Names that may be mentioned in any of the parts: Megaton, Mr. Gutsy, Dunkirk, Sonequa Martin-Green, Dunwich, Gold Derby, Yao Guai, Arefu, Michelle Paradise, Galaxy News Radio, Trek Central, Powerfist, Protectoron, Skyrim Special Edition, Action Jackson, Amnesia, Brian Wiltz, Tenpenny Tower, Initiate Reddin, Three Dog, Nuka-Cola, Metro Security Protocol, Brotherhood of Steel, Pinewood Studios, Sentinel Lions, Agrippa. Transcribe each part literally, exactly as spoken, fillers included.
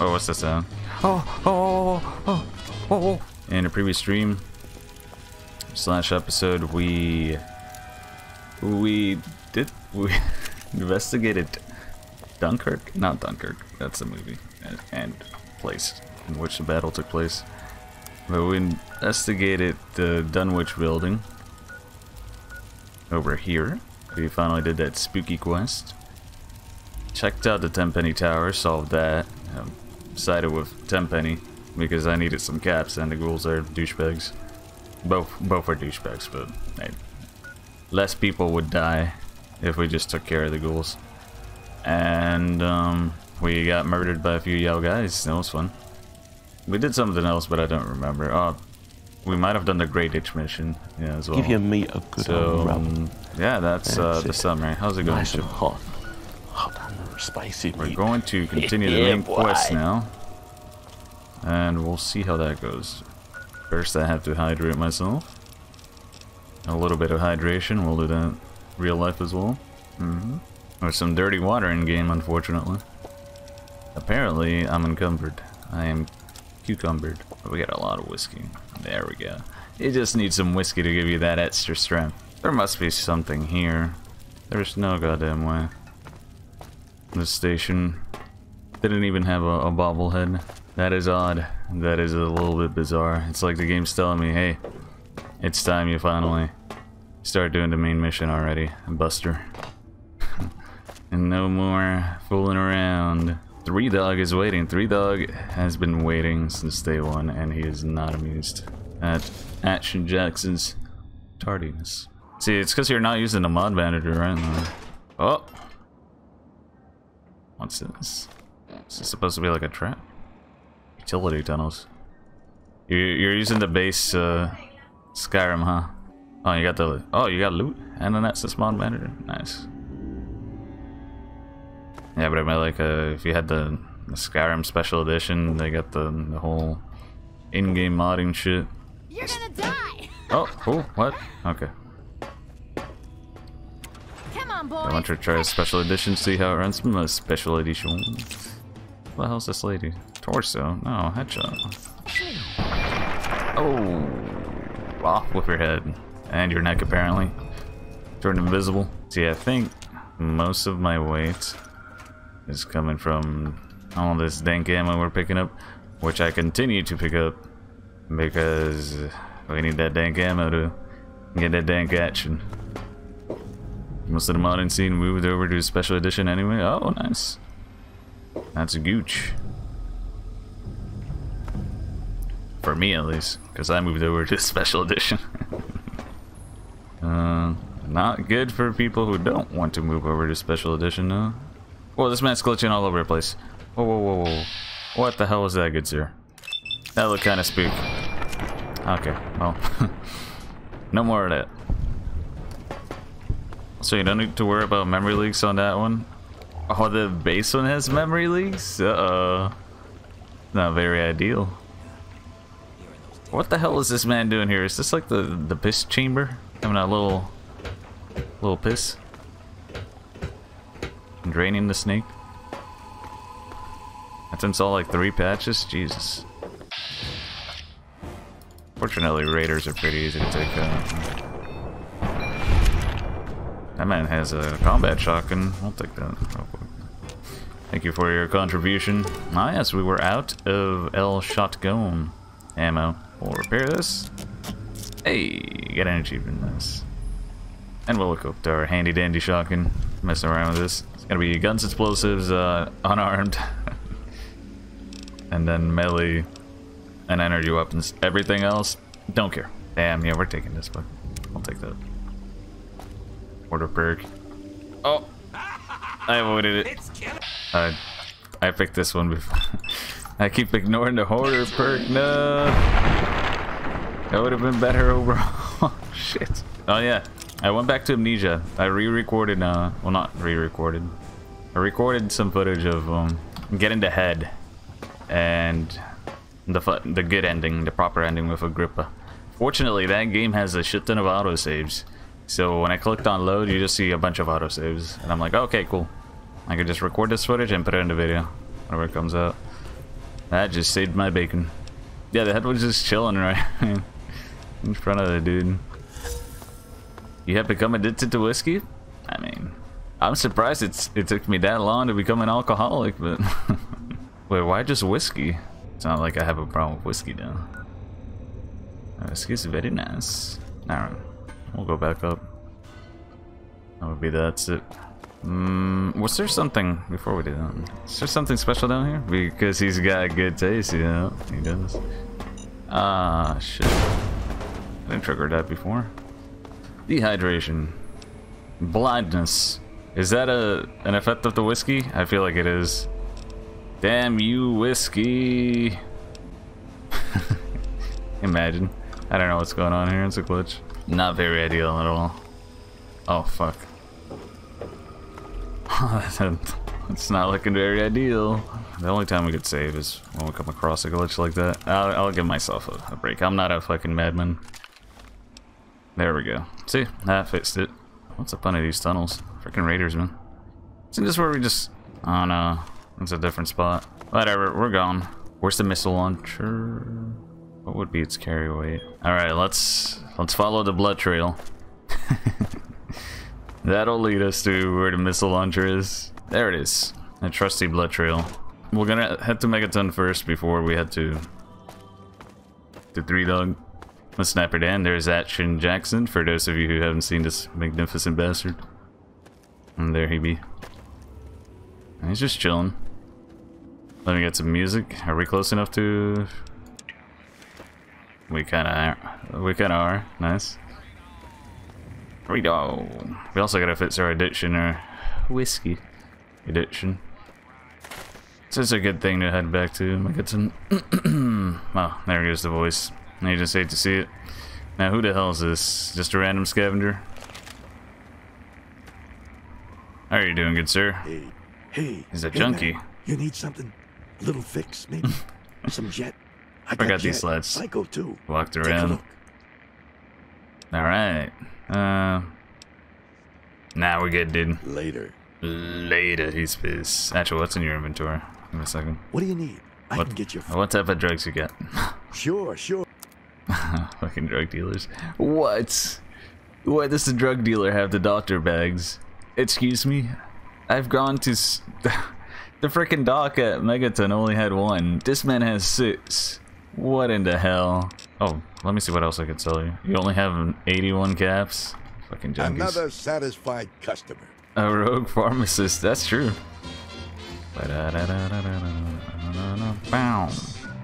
Oh, what's that sound? Oh, oh, oh, oh, oh. In a previous stream slash episode, we we did we investigated Dunkirk, not Dunkirk. That's a movie and, and place in which the battle took place. But we investigated the Dunwich building over here. We finally did that spooky quest. Checked out the Tenpenny Tower, solved that. Um, sided with Tenpenny because I needed some caps and the ghouls are douchebags. Both both are douchebags, but hey, less people would die if we just took care of the ghouls. And um, we got murdered by a few Yao guys. That was fun. We did something else, but I don't remember. Oh, we might have done the Great Itch mission, yeah, as well. Give your meat a good so, old rub. Yeah, that's, that's uh, the summary. How's it going? Nice and hot. Hot and spicy. We're meat. Going to continue yeah, the main boy. quest now, and we'll see how that goes. First, I have to hydrate myself. A little bit of hydration. We'll do that in real life as well. Mm-hmm. There's some dirty water in game, unfortunately. Apparently, I'm encumbered. I am. Cucumbered. But we got a lot of whiskey. There we go. You just need some whiskey to give you that extra strength. There must be something here. There's no goddamn way. This station didn't even have a, a bobblehead. That is odd. That is a little bit bizarre. It's like the game's telling me, hey, it's time you finally start doing the main mission already, Buster. And no more fooling around. Three Dog is waiting. Three Dog has been waiting since day one, and he is not amused at Action Jackson's tardiness. See, it's because you're not using the mod manager, right? Oh! What's this? Is this supposed to be like a trap? Utility tunnels. You're using the base uh, Skyrim, huh? Oh, you got the oh, you got loot, and then that's this mod manager. Nice. Yeah, but I mean, like, uh, if you had the, the Skyrim Special Edition, they got the, the whole in-game modding shit. You're gonna die! Oh, cool. What? Okay. Come on, boy. I want you to try a Special Edition, see how it runs from the Special Edition. What the hell's this lady? Torso? No, headshot. Oh! Off with your head. And your neck, apparently. Turned invisible. See, I think most of my weight is coming from all this dank ammo we're picking up, which I continue to pick up because we need that dank ammo to get that dank action. Most of the modern scene moved over to Special Edition anyway. Oh, nice. That's a gooch. For me, at least, because I moved over to Special Edition. uh, not good for people who don't want to move over to Special Edition, though. Whoa, this man's glitching all over the place. Whoa, whoa, whoa, whoa. What the hell was that, good sir? That looked kind of spook. Okay, well. No more of that. So you don't need to worry about memory leaks on that one? Oh, the base one has memory leaks? Uh-oh. Not very ideal. What the hell is this man doing here? Is this like the, the piss chamber? Having a little, little piss? Draining the snake. That's installed like three patches. Jesus. Fortunately, raiders are pretty easy to take out. That man has a combat shotgun. I'll take that real quick. Thank you for your contribution. Ah, yes, we were out of L shotgun ammo. We'll repair this. Hey, get an achievement. Nice. And we'll hook up to our handy dandy shotgun. Messing around with this. It's gonna be guns, explosives, uh, unarmed, and then melee and energy weapons. Everything else, don't care. Damn, yeah, we're taking this, but I'll take that. Order perk. Oh, I avoided it. I, I picked this one before. I keep ignoring the hoarder perk. No, that would have been better overall. Shit. Oh yeah. I went back to Amnesia. I re-recorded, uh, well not re-recorded. I recorded some footage of um, getting the head and the the good ending, the proper ending with Agrippa. Fortunately, that game has a shit ton of autosaves. So when I clicked on load, you just see a bunch of autosaves. And I'm like, okay, cool. I can just record this footage and put it in the video whenever it comes out. That just saved my bacon. Yeah, the head was just chilling right in front of the dude. You have become addicted to whiskey? I mean, I'm surprised it's it took me that long to become an alcoholic, but... Wait, why just whiskey? It's not like I have a problem with whiskey, though. Whiskey is very nice. Alright, we'll go back up. That would be that's it. Mm, was there something before we do that? Is there something special down here? Because he's got good taste, you know? He does. Ah, shit. I didn't trigger that before. Dehydration. Blindness. Is that a an effect of the whiskey? I feel like it is. Damn you, whiskey. Imagine. I don't know what's going on here. It's a glitch. Not very ideal at all. Oh, fuck. It's not looking very ideal. The only time we could save is when we come across a glitch like that. I'll, I'll give myself a, a break. I'm not a fucking madman. There we go. See? That fixed it. What's the fun of these tunnels? Freaking raiders, man. Isn't this where we just... Oh, no. It's a different spot. Whatever. We're gone. Where's the missile launcher? What would be its carry weight? Alright, let's... Let's follow the blood trail. That'll lead us to where the missile launcher is. There it is. A trusty blood trail. We're gonna head to Megaton first before we head to... to Three Dog. Let's snap her down. There's Action Jackson, for those of you who haven't seen this magnificent bastard. And there he be. And he's just chilling. Let me get some music. Are we close enough to... We kinda are. We kinda are. Nice. Three Dog. We also gotta fix our addiction, or whiskey addiction. So it's a good thing to head back to. I get some. Oh, there goes the voice. I just hate to see it. Now, who the hell is this? Just a random scavenger? How are you doing, good sir? Hey, hey. He's a hey junkie. Man, you need something? A little fix, maybe? Some jet? I got, I got these sleds. Psycho too. Walked around. Alright. Uh, nah, we're good, dude. Later. Later, he's pissed. Actually, what's in your inventory? Give me a second. What do you need? I what, can get your phone. What type of drugs you got? Sure, sure. Fucking drug dealers. What? Why does the drug dealer have the doctor bags? Excuse me? I've gone to... S the frickin' dock at Megaton only had one. This man has six. What in the hell? Oh, let me see what else I can sell you. You only have eighty-one caps? Fucking junkies. Another satisfied customer. A rogue pharmacist, that's true.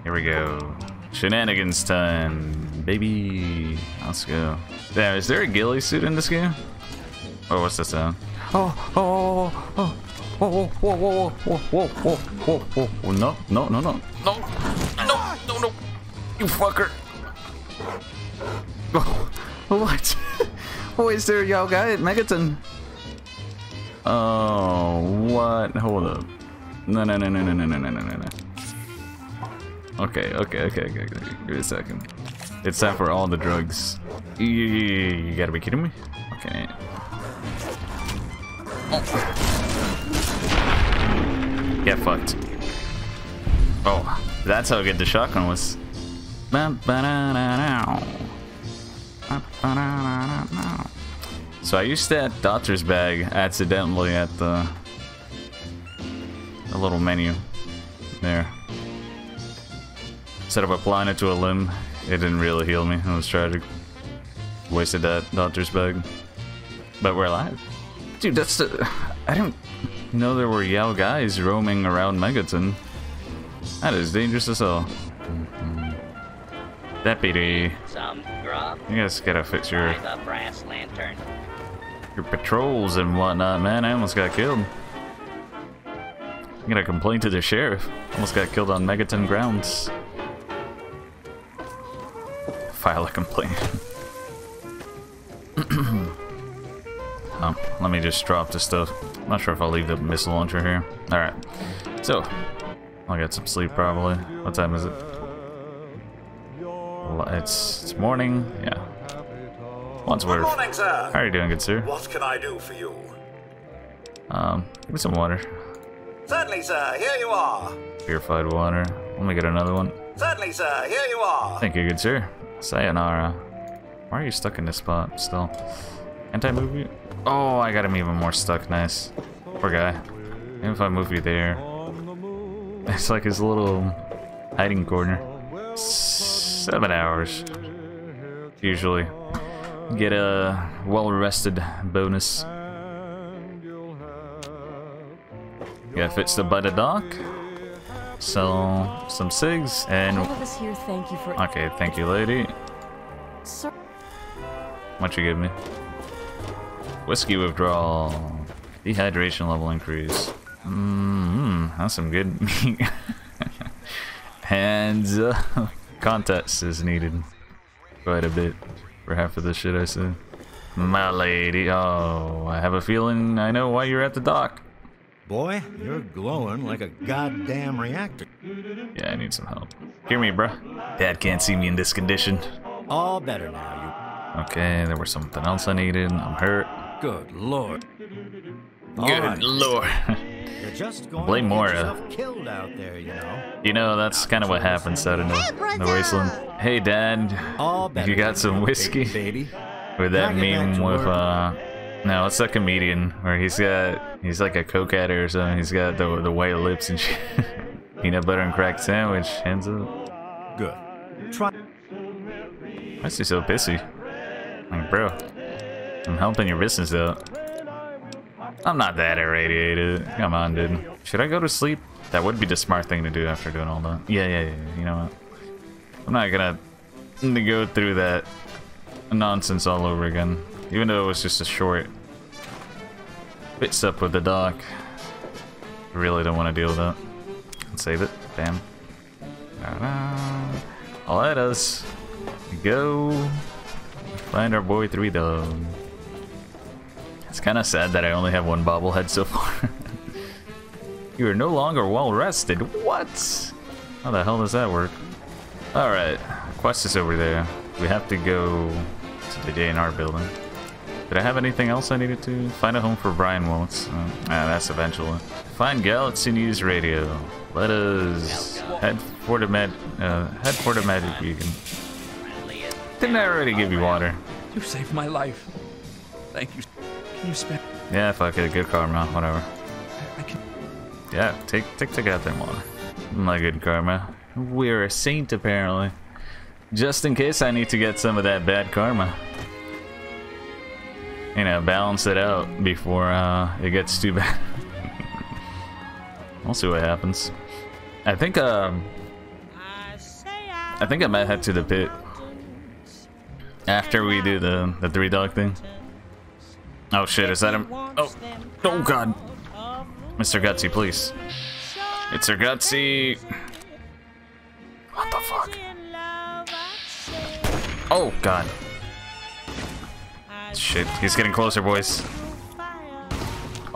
Here we go. Shenanigans time, baby. Let's go. There, is there a ghillie suit in this game? Oh, what's this sound? Oh, oh, oh, oh, whoa, whoa, whoa, whoa, whoa, whoa, whoa, whoa. No, no, no, no, no. No, no, no. You fucker. Oh, what? Oh, is there a Yao Guai at Megaton? Oh, what? Hold up. No, no, no, no, no, no, no, no, no, no. Okay, okay, okay, okay, okay. Give me a second. It's time for all the drugs. You, you, you gotta be kidding me? Okay. Oh. Get fucked. Oh. That's how good the shotgun was. So I used that doctor's bag accidentally at the, the little menu there. Instead of applying it to a limb, it didn't really heal me. It was tragic. Wasted that doctor's bag. But we're alive. Dude, that's the... I didn't know there were Yao Guais roaming around Megaton. That is dangerous as hell. Mm-hmm. Deputy. Some grub. You guys gotta fix your brass lantern. Your patrols and whatnot, man. I almost got killed. I'm gonna complain to the sheriff. Almost got killed on Megaton grounds. File a complaint. um, let me just drop this stuff. I'm not sure if I'll leave the missile launcher here. Alright. So I'll get some sleep probably. What time is it? It's, it's morning. Yeah. Once we're... Good morning, sir. How are you doing, good sir? What can I do for you? Um, give me some water. Certainly, sir, here you are. Purified water. Let me get another one. Certainly, sir, here you are. Thank you, good sir. Sayonara. Why are you stuck in this spot still? Can't I move you? Oh, I got him even more stuck. Nice. Poor guy. Even if I move you there. It's like his little hiding corner. Seven hours. Usually. Get a well-rested bonus. Yeah, fits the by the dock. Sell some cigs and. Okay, thank you, lady. What you give me? Whiskey withdrawal. Dehydration level increase. Mmm, that's some good meat. And uh, contest is needed quite a bit for half of this shit I said. My lady, oh, I have a feeling I know why you're at the dock. Boy, you're glowing like a goddamn reactor. Yeah, I need some help. Hear me, bruh. Dad can't see me in this condition. All better now, you. Okay, there was something else I needed. I'm hurt. Good lord. All Good right. lord. You're just going Blame Moira. Killed out there, you know. You know, that's kind of what happens out in the, the wasteland. Hey, Dad. All you got some whiskey? Baby. With that meme with uh, no, it's that comedian where he's got he's like a coke addict or something. He's got the the white lips and shit. Peanut butter and cracked sandwich. Hands up. Good. Try. Why is he so pissy? Like, bro, I'm helping your business out. I'm not that irradiated. Come on, dude. Should I go to sleep? That would be the smart thing to do after doing all that. Yeah, yeah, yeah. You know what? I'm not gonna go through that nonsense all over again. Even though it was just a short. Fits up with the dock. Really don't want to deal with that. Let's save it. Bam. Let us go. Find our boy Three Dog. It's kind of sad that I only have one bobblehead so far. You are no longer well rested. What? How the hell does that work? Alright, quest is over there. We have to go to the J and R building. Did I have anything else I needed to? Find a home for Brian Wiltz. Oh, ah, that's eventually. Find Galaxy News Radio. Let us head for the Mag- uh, head for the Magic Beacon. Didn't I already give you water? You saved my life. Thank you. Can you spend? Yeah, fuck it. Good karma. Whatever. I can. Yeah, take take the goddamn water. My good karma. We're a saint apparently. Just in case I need to get some of that bad karma. You know, balance it out before uh, it gets too bad. We'll see what happens. I think um. I think I might head to the pit. After we do the the three dog thing. Oh shit, is that him? Oh, oh god. Mister Gutsy, please. Mister Gutsy. What the fuck? Oh god. Shit, he's getting closer, boys.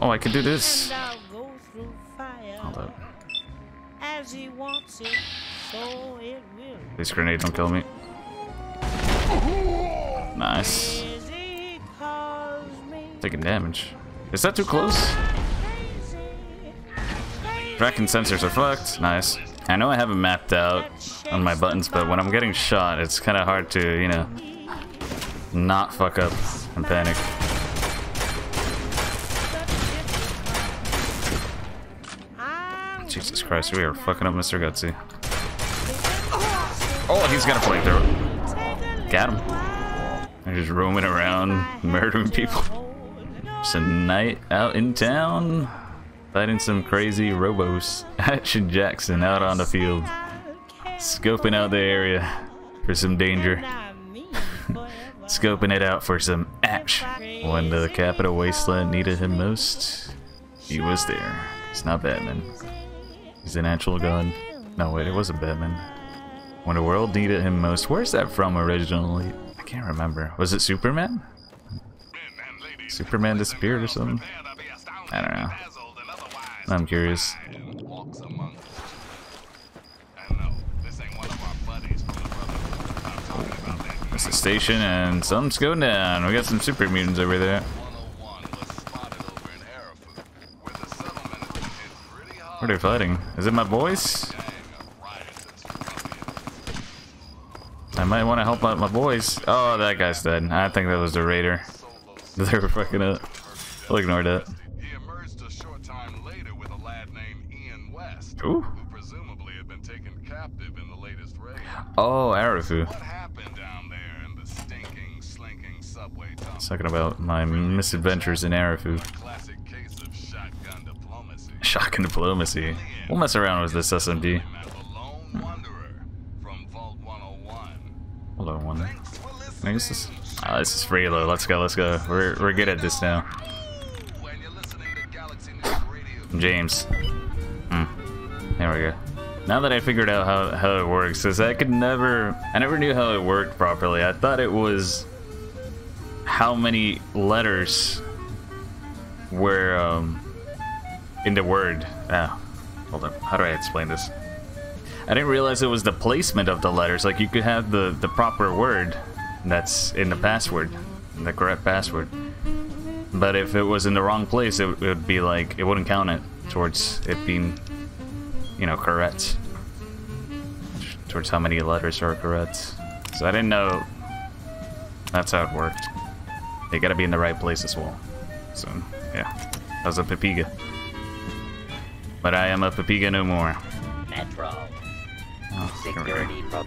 Oh, I could do this. Hold up. These grenades don't kill me. Nice. Taking damage. Is that too close? Tracking sensors are fucked. Nice. I know I haven't mapped out on my buttons, but when I'm getting shot, it's kind of hard to, you know, not fuck up and panic. Jesus Christ, we are fucking up Mister Gutsy. Oh, he's got a flamethrower. Got him. They're just roaming around, murdering people. It's a night out in town, fighting some crazy robos. Action Jackson out on the field, scoping out the area for some danger. Scoping it out for some action. When the capital wasteland needed him most, he was there. It's not Batman. He's an actual god. No, wait, it wasn't Batman. When the world needed him most, where's that from originally? I can't remember. Was it Superman? Superman disappeared or something? I don't know. I'm curious. There's a station and something's going down. We got some super mutants over there. What are you fighting? Is it my voice? I might want to help out my boys. Oh, that guy's dead. I think that was the raider. They were fucking up. I'll ignore that. Ooh. Oh, Arefu. Talking about my misadventures in Arefu. Shotgun diplomacy. We'll mess around with this S M D. Hello, one. I guess this. Ah, oh, this is free though. Let's go, let's go. We're we're good at this now. James. Mm. There we go. Now that I figured out how how it works, because I could never, I never knew how it worked properly. I thought it was how many letters were um, in the word. Ah, hold up. How do I explain this? I didn't realize it was the placement of the letters. Like, you could have the, the proper word that's in the password, the correct password. But if it was in the wrong place, it, it would be like, it wouldn't count it towards it being, you know, correct. Towards how many letters are correct. So I didn't know that's how it worked. They gotta be in the right place as well. So, yeah. I was a Papiga. But I am a Papiga no more. Metro. Oh, Security Pro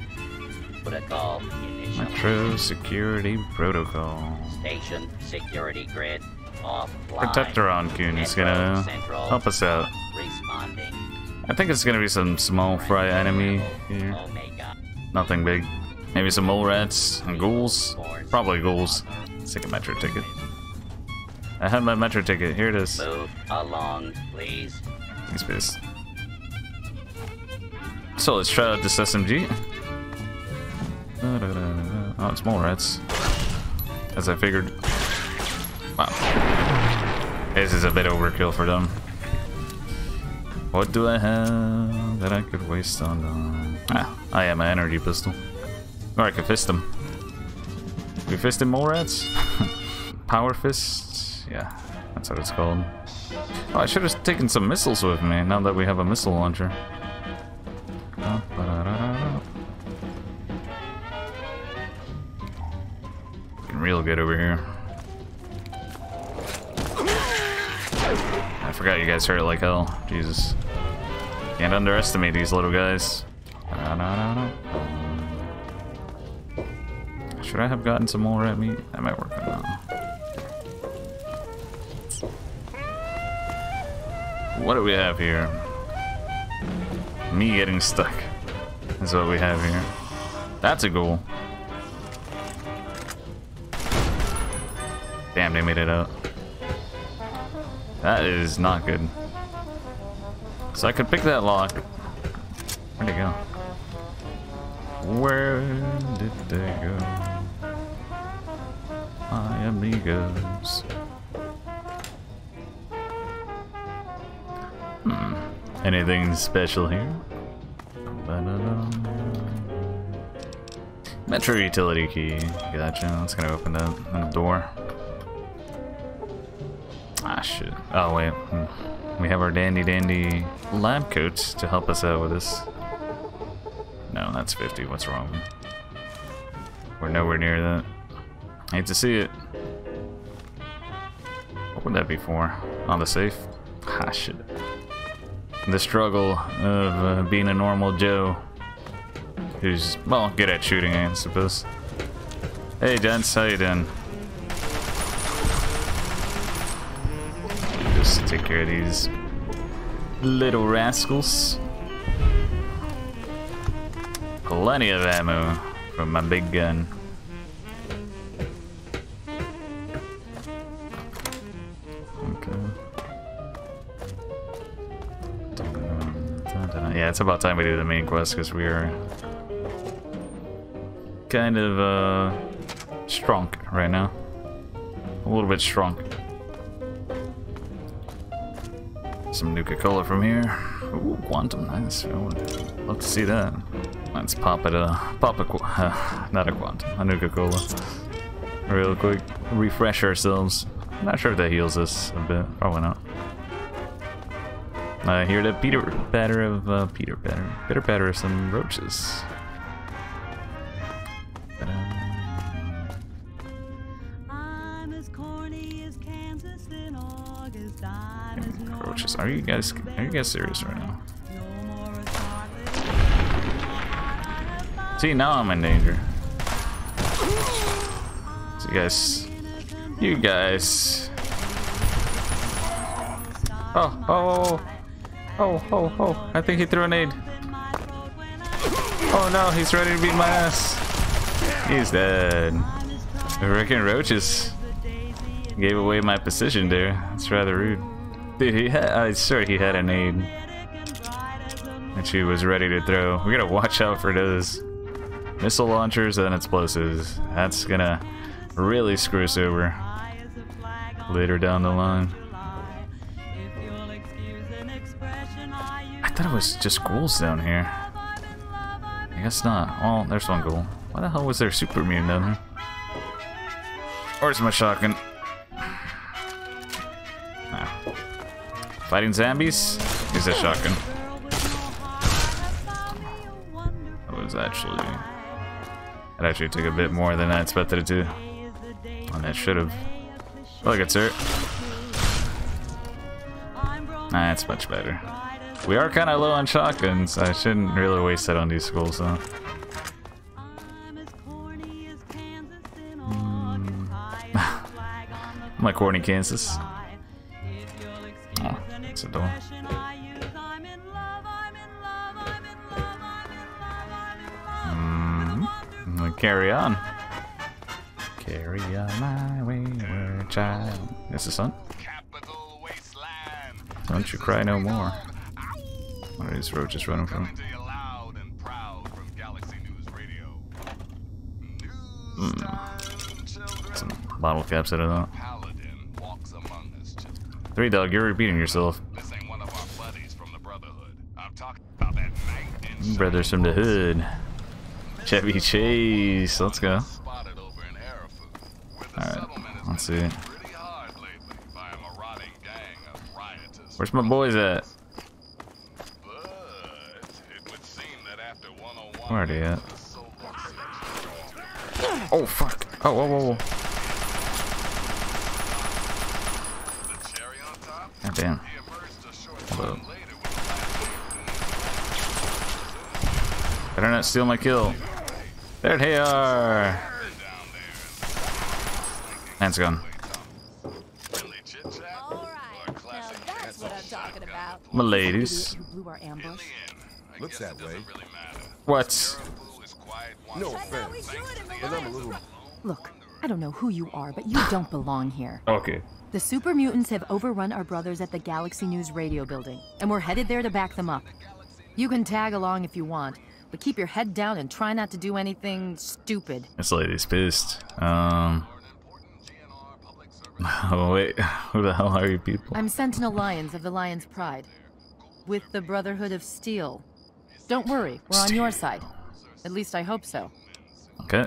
Protocol Initial. Metro Security Protocol. Station Security Grid offline. Protectoron Kun is gonna Central help us out. Responding. I think it's gonna be some small fry enemy here. Omega. Nothing big. Maybe some mole rats and ghouls. Probably ghouls. Let's take a metro ticket. I have my metro ticket. Here it is. Move along, please. Thanks, please. So let's try out this S M G. Oh, it's mole rats. As I figured. Wow. This is a bit overkill for them. What do I have that I could waste on them? Ah, I have my energy pistol. Or I could fist them. We fisted mole rats? Power fists? Yeah, that's what it's called. Oh, I should have taken some missiles with me now that we have a missile launcher. Getting real good over here. I forgot you guys hurt like hell. Jesus. Can't underestimate these little guys. Should I have gotten some more at me? That might work out. What do we have here? Me getting stuck is what we have here. That's a ghoul. Damn, they made it out. That is not good. So I could pick that lock. Where'd it go? Where did they go? My amigos. Hmm. Anything special here? Metro utility key. Gotcha. It's gonna open up a door. Ah, shit. Oh, wait. Hmm. We have our dandy dandy lab coats to help us out with this. No, that's fifty. What's wrong? We're nowhere near that. I hate to see it. What would that be for? On the safe? Ah, shit. The struggle of uh, being a normal Joe who's, well, good at shooting, I suppose. Hey, gents, how you doing? Just take care of these little rascals. Plenty of ammo from my big gun. Yeah, it's about time we do the main quest because we are kind of uh, strong right now. A little bit strong. Some Nuka-Cola from here. Ooh, quantum, nice. I would love to see that. Let's pop it a pop a uh, not a quantum, a Nuka-Cola. Real quick, refresh ourselves. I'm not sure if that heals us a bit. Probably not. I hear the Peter patter of uh, Peter patter, pitter patter of some roaches. I'm as corny as Kansas in August. I'm as normal. Roaches, are you guys are you guys serious right now? See, now I'm in danger. So you guys, you guys. Oh, oh, oh, oh, oh! I think he threw a nade. Oh no, he's ready to beat my ass. He's dead. I reckon roaches gave away my position there. That's rather rude. Dude, he had. I'm sure he had a nade that she was ready to throw. We gotta watch out for those missile launchers and explosives. That's gonna really screw us over later down the line. I thought it was just ghouls down here. I guess not. Oh, there's one ghoul. Why the hell was there super mutant down here? Where's my shotgun? Nah. Fighting zombies? Use that shotgun. That was actually... It actually took a bit more than I expected it to. And it should have. Look, it's hurt. Nah, it's much better. We are kind of low on shotguns. I shouldn't really waste that on these skulls, though. I'm like corny Kansas. Oh, that's adorable. Carry on. Carry on my wayward child. That's the sun. Don't you cry no more. What are these roaches running from? Mm. Some bottle caps that are not. Three Dog, you're repeating yourself. Brothers from the hood. Chevy Chase, let's go. Alright, let's see. Where's my boys at? Where are they at? Oh fuck! Oh, whoa, whoa, whoa. God damn. Hello. Better not steal my kill. There they are! Man's gone. My ladies. Looks that way. What? No offense, but I'm a little... Look, I don't know who you are, but you don't belong here. Okay. The super mutants have overrun our brothers at the Galaxy News Radio building, and we're headed there to back them up. You can tag along if you want. But keep your head down and try not to do anything stupid. This lady's pissed. Um. Oh, wait. Who the hell are you people? I'm Sentinel Lions of the Lion's Pride. With the Brotherhood of Steel. Don't worry, we're on your side. At least I hope so. Okay.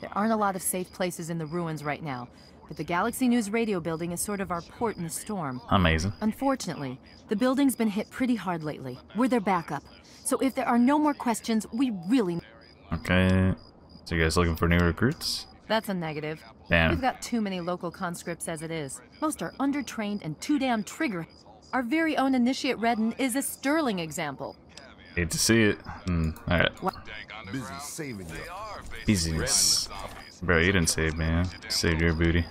There aren't a lot of safe places in the ruins right now. But the Galaxy News Radio building is sort of our port in the storm. Amazing. Unfortunately, the building's been hit pretty hard lately. We're their backup. So if there are no more questions, we really... Okay. So you guys looking for new recruits? That's a negative. Damn. We've got too many local conscripts as it is. Most are undertrained and too damn trigger. Our very own Initiate Reddin is a sterling example. Hate to see it. Mm, alright. Busy saving you. Business. Bro, you didn't save me, huh? Saved your booty.